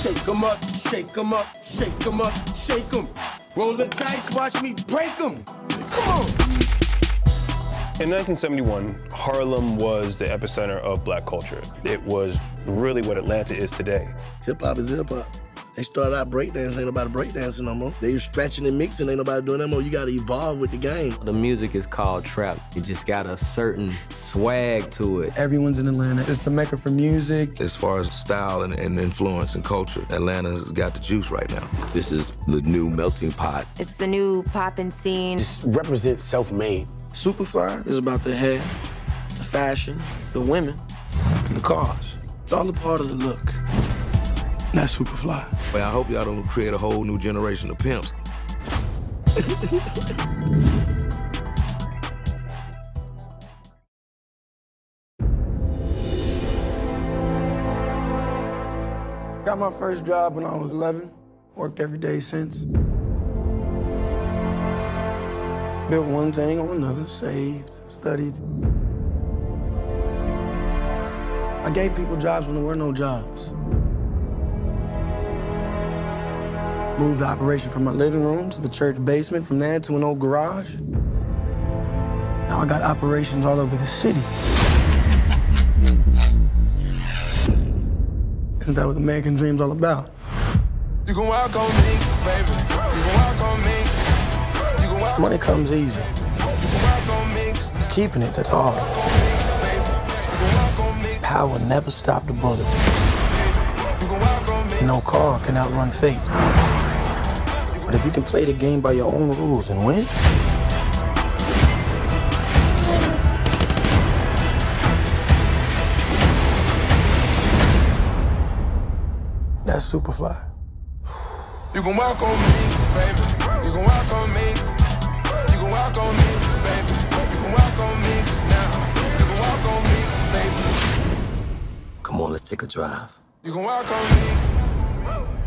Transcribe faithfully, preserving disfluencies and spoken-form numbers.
Shake 'em up, shake 'em up, shake 'em up, shake 'em. Roll the dice, watch me break 'em. Come on. In nineteen seventy-one, Harlem was the epicenter of black culture. It was really what Atlanta is today. Hip hop is hip hop. They started out breakdancing, ain't nobody breakdancing no more. They was scratching and mixing, ain't nobody doing that more. You gotta evolve with the game. The music is called trap. It just got a certain swag to it. Everyone's in Atlanta. It's the mecca for music. As far as style and, and influence and culture, Atlanta's got the juice right now. This is the new melting pot. It's the new poppin' scene. Just represents self-made. Superfly is about the hair, the fashion, the women, and the cars. It's all a part of the look. That's Superfly. Well, I hope y'all don't create a whole new generation of pimps. Got my first job when I was eleven. Worked every day since. Built one thing on another, saved, studied. I gave people jobs when there were no jobs. Moved the operation from my living room to the church basement, from there to an old garage. Now I got operations all over the city. Isn't that what the American dream's all about? You can walk on mix, baby. You can walk on mix. You can walk. Money comes easy. You can walk on mix. It's keeping it that's hard. Power never stopped a bullet. No car can outrun fate. But if you can play the game by your own rules and win, that's Superfly. You can walk on mix, baby. You can walk on mix. You can walk on mix, baby. You can walk on mix now. You can walk on mix, baby. Come on, let's take a drive. You can walk on mix.